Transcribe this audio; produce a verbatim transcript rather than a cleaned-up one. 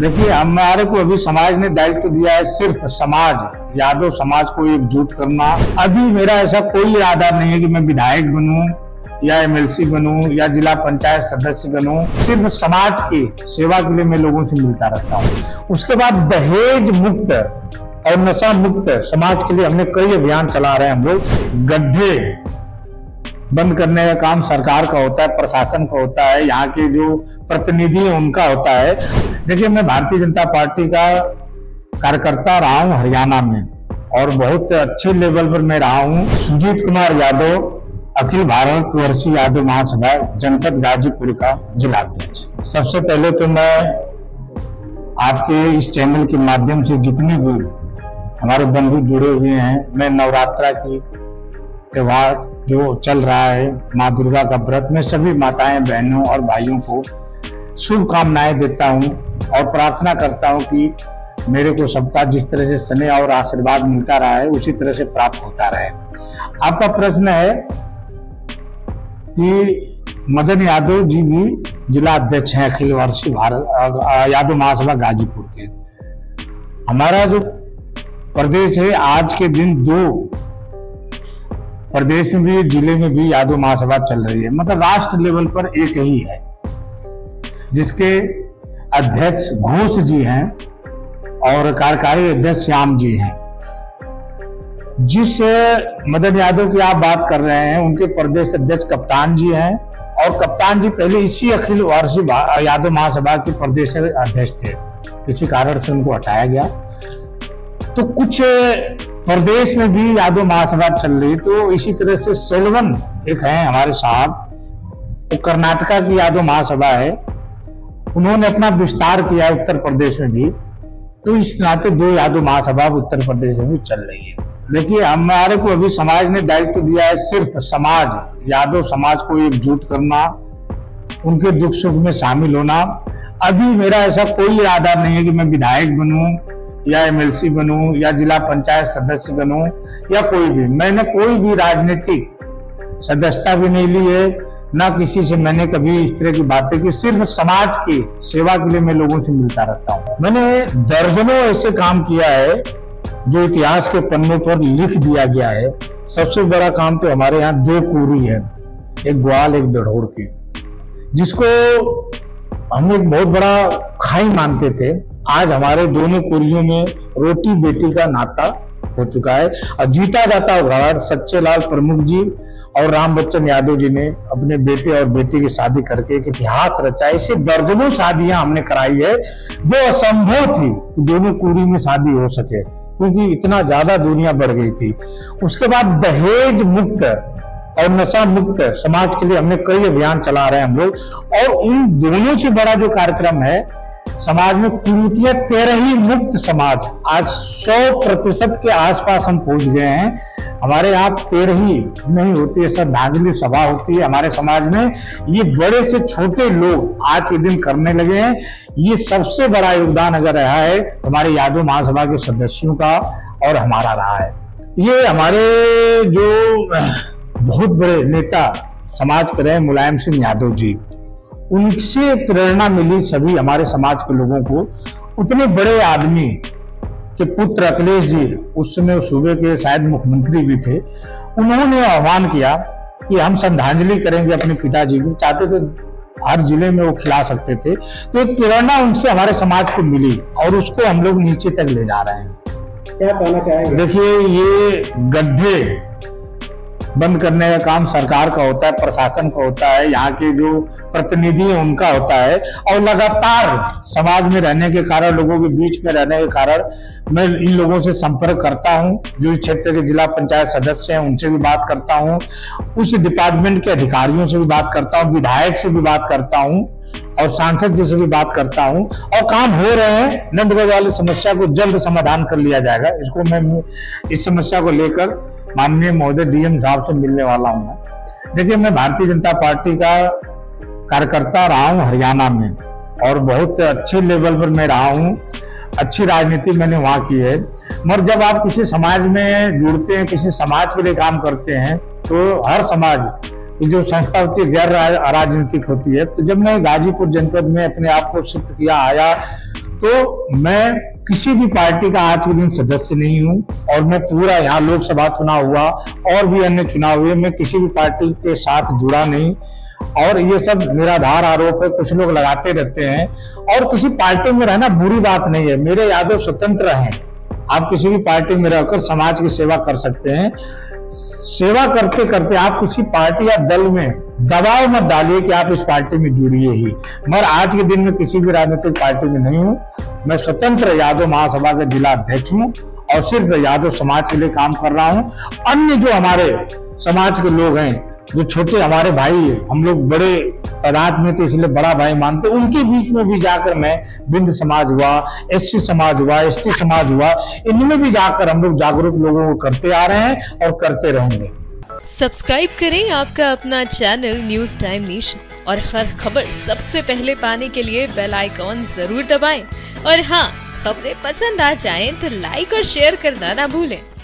देखिए, हमारे को अभी समाज ने दायित्व दिया है, सिर्फ समाज, यादव समाज को एकजुट करना। अभी मेरा ऐसा कोई इरादा नहीं है कि मैं विधायक बनूं या एमएलसी बनूं या जिला पंचायत सदस्य बनूं। सिर्फ समाज की सेवा के लिए मैं लोगों से मिलता रहता हूं। उसके बाद दहेज मुक्त और नशा मुक्त समाज के लिए हमने कई अभियान चला रहे हैं। हम लोग गड्ढे बंद करने का काम सरकार का होता है, प्रशासन का होता है, यहाँ के जो प्रतिनिधि हैं उनका होता है। देखिए, मैं भारतीय जनता पार्टी का कार्यकर्ता रहा हूँ हरियाणा में, और बहुत अच्छे लेवल पर मैं रहा हूँ। सुजीत कुमार यादव अखिल भारत यादव महासभा जनपद गाजीपुर का जिला अध्यक्ष। सबसे पहले तो मैं आपके इस चैनल के माध्यम से जितने भी हमारे बंधु जुड़े हुए हैं, मैं नवरात्रा की त्योहार जो चल रहा है, माँ दुर्गा का व्रत, में सभी माताएं, बहनों और भाइयों को शुभकामनाएं देता हूं और प्रार्थना करता हूं कि मेरे को सबका जिस तरह से स्नेह और आशीर्वाद मिलता रहा है उसी तरह से प्राप्त होता रहे। आपका प्रश्न है कि मदन यादव जी भी जिला अध्यक्ष हैं अखिल भारत यादव महासभा गाजीपुर के। हमारा जो प्रदेश है, आज के दिन दो प्रदेश में भी, जिले में भी यादव महासभा चल रही है। मतलब राष्ट्र लेवल पर एक ही है, जिसके अध्यक्ष घोष जी हैं और कार्यकारी अध्यक्ष श्याम जी हैं। जिस मदन यादव की आप बात कर रहे हैं, उनके प्रदेश अध्यक्ष कप्तान जी हैं, और कप्तान जी पहले इसी अखिल भारतीय यादव महासभा के प्रदेश अध्यक्ष थे। किसी कारण से उनको हटाया गया। तो कुछ प्रदेश में भी यादव महासभा चल रही। तो इसी तरह से सेलवन एक हैं हमारे साहब, वो कर्नाटका की यादव महासभा है, उन्होंने अपना विस्तार किया उत्तर प्रदेश में भी। तो इस नाते दो यादव महासभा उत्तर प्रदेश में भी चल रही है। देखिए, हमारे को अभी समाज ने दायित्व दिया है, सिर्फ समाज, यादव समाज को एकजुट करना, उनके दुख सुख में शामिल होना। अभी मेरा ऐसा कोई इरादा नहीं है कि मैं विधायक बनूं या एमएलसी बनूं या जिला पंचायत सदस्य बनूं या कोई भी। मैंने कोई भी राजनीतिक सदस्यता भी नहीं ली है, ना किसी से मैंने कभी इस तरह की बातें की। सिर्फ समाज की सेवा के लिए मैं लोगों से मिलता रहता हूँ। मैंने दर्जनों ऐसे काम किया है जो इतिहास के पन्नों पर लिख दिया गया है। सबसे बड़ा काम तो हमारे यहाँ दो कुरी है, एक ग्वाल एक डढ़ोर की, जिसको हम एक बहुत बड़ा खाई मानते थे। आज हमारे दोनों कुरियों में रोटी बेटी का नाता हो चुका है। और जीता जाता उघाड़ सच्चेलाल प्रमुख जी और रामबचन यादव जी ने अपने बेटे और बेटी की शादी करके एक इतिहास रचा। इससे दर्जनों शादियां हमने कराई है, जो असंभव थी कि दोनों कुरी में शादी हो सके, क्योंकि इतना ज्यादा दुनिया बढ़ गई थी। उसके बाद दहेज मुक्त और नशा मुक्त समाज के लिए हमने कई अभियान चला रहे हैं हम लोग। और उन दोनों से बड़ा जो कार्यक्रम है, समाज में कुरीतियां तेरही मुक्त समाज, आज सौ प्रतिशत के आसपास हम पहुंच गए हैं। हमारे यहाँ तेरही नहीं होती है, श्रद्धांजलि सभा होती है हमारे समाज में। ये बड़े से छोटे लोग आज के दिन करने लगे हैं। ये सबसे बड़ा योगदान अगर रहा है हमारे यादव महासभा के सदस्यों का और हमारा रहा है। ये हमारे जो बहुत बड़े नेता समाज के रहे, मुलायम सिंह यादव जी, उनसे प्रेरणा मिली सभी हमारे समाज के लोगों को। उतने बड़े आदमी के पुत्र अकले जी, उस समय सूबे के शायद मुख्यमंत्री भी थे, उन्होंने आह्वान किया कि हम श्रद्धांजलि करेंगे अपने पिताजी को। चाहते तो हर जिले में वो खिला सकते थे। तो एक प्रेरणा उनसे हमारे समाज को मिली और उसको हम लोग नीचे तक ले जा रहे हैं। क्या कहना चाहेंगे? देखिए, ये गड्ढे बंद करने का काम सरकार का होता है, प्रशासन का होता है, यहाँ के जो प्रतिनिधि हैं उनका होता है। और लगातार समाज में रहने के कारण, लोगों के बीच में रहने के कारण, मैं इन लोगों से संपर्क करता हूँ। जो इस क्षेत्र के जिला पंचायत सदस्य हैं उनसे भी बात करता हूँ, उस डिपार्टमेंट के अधिकारियों से भी बात करता हूँ, विधायक से भी बात करता हूँ और सांसद जी से भी बात करता हूं। और काम हो रहे हैं। नंदगढ़ वाली समस्या को जल्द समाधान कर लिया जाएगा। इसको मैं इस समस्या को लेकर माननीय महोदय डीएम साहब से मिलने वाला हूं मैं। देखिए, मैं भारतीय जनता पार्टी का कार्यकर्ता रहा हूं हरियाणा में, और बहुत अच्छे लेवल पर मैं रहा हूं। अच्छी राजनीति मैंने वहां की है। मगर जब आप किसी समाज में जुड़ते हैं, किसी समाज के लिए काम करते हैं, तो हर समाज जो संस्था होती है गैर राजनीतिक होती है। तो जब मैं गाजीपुर जनपद में अपने आप को शिफ्ट किया आया, तो मैं किसी भी पार्टी का आज के दिन सदस्य नहीं हूं और मैं पूरा यहाँ लोकसभा चुनाव हुआ और भी अन्य चुनाव हुए, मैं किसी भी पार्टी के साथ जुड़ा नहीं और ये सब निराधार आरोप है, कुछ लोग लगाते रहते हैं। और किसी पार्टी में रहना बुरी बात नहीं है, मेरे यादव स्वतंत्र हैं, आप किसी भी पार्टी में रहकर समाज की सेवा कर सकते हैं। सेवा करते करते आप किसी पार्टी या दल में दबाव मत डालिए कि आप इस पार्टी में जुड़िए ही, मगर आज के दिन में किसी भी राजनीतिक पार्टी में नहीं हूँ। मैं स्वतंत्र यादव महासभा के जिला अध्यक्ष हूँ और सिर्फ यादव समाज के लिए काम कर रहा हूँ। अन्य जो हमारे समाज के लोग हैं, जो छोटे हमारे भाई, हम लोग बड़े तादाद में तो इसलिए बड़ा भाई मानते, उनके बीच में भी जाकर मैं बिंद समाज हुआ, एससी समाज हुआ, एसटी समाज हुआ, इनमें भी जाकर हम लोग जागरूक लोगों को करते आ रहे हैं और करते रहेंगे। सब्सक्राइब करें आपका अपना चैनल न्यूज टाइम नेशन और हर खबर सबसे पहले पाने के लिए बेल आइकॉन जरूर दबाएं और हाँ, खबरें पसंद आ जाएं तो लाइक और शेयर करना ना भूलें।